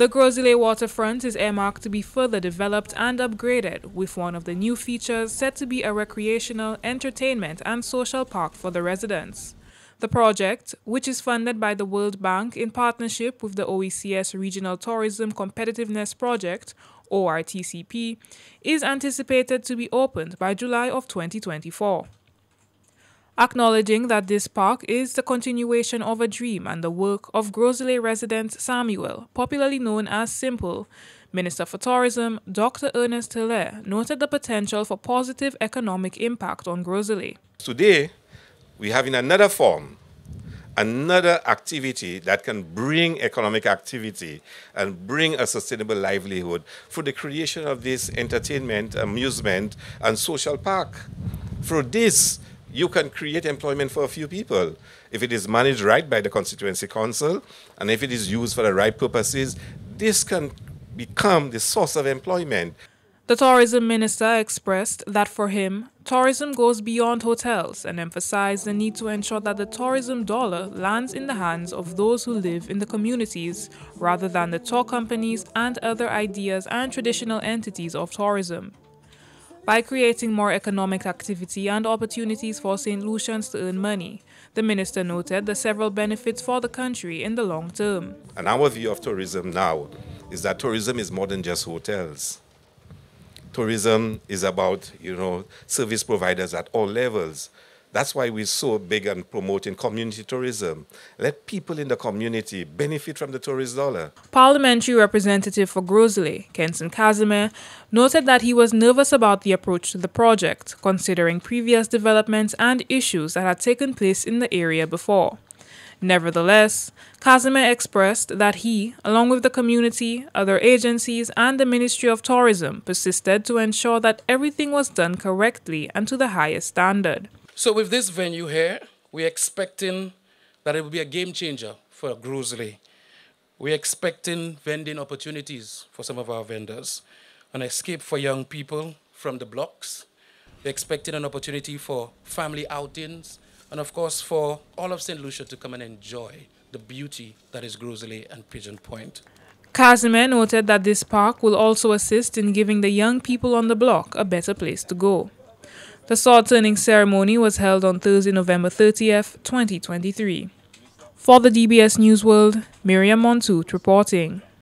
The Gros Islet waterfront is earmarked to be further developed and upgraded, with one of the new features set to be a recreational, entertainment and social park for the residents. The project, which is funded by the World Bank in partnership with the OECS Regional Tourism Competitiveness Project, ORTCP, is anticipated to be opened by July of 2024. Acknowledging that this park is the continuation of a dream and the work of Gros Islet resident Samuel, popularly known as Simple, Minister for Tourism Dr. Ernest Hilaire noted the potential for positive economic impact on Gros Islet. Today, we have in another form, another activity that can bring economic activity and bring a sustainable livelihood for the creation of this entertainment, amusement, and social park. Through this, you can create employment for a few people. If it is managed right by the constituency council, and if it is used for the right purposes, this can become the source of employment. The tourism minister expressed that for him, tourism goes beyond hotels and emphasized the need to ensure that the tourism dollar lands in the hands of those who live in the communities rather than the tour companies and other ideas and traditional entities of tourism. By creating more economic activity and opportunities for St. Lucians to earn money, the minister noted the several benefits for the country in the long term. And our view of tourism now is that tourism is more than just hotels. Tourism is about, service providers at all levels. That's why we're so big on promoting community tourism. Let people in the community benefit from the tourist dollar. Parliamentary representative for Gros Islet, Kenson Casimir, noted that he was nervous about the approach to the project, considering previous developments and issues that had taken place in the area before. Nevertheless, Casimir expressed that he, along with the community, other agencies, and the Ministry of Tourism, persisted to ensure that everything was done correctly and to the highest standard. So with this venue here, we're expecting that it will be a game changer for Gros Islet. We're expecting vending opportunities for some of our vendors, an escape for young people from the blocks. We're expecting an opportunity for family outings, and of course for all of St. Lucia to come and enjoy the beauty that is Gros Islet and Pigeon Point. Casimir noted that this park will also assist in giving the young people on the block a better place to go. The sword-turning ceremony was held on Thursday, November 30th, 2023. For the DBS News World, Miriam Montout reporting.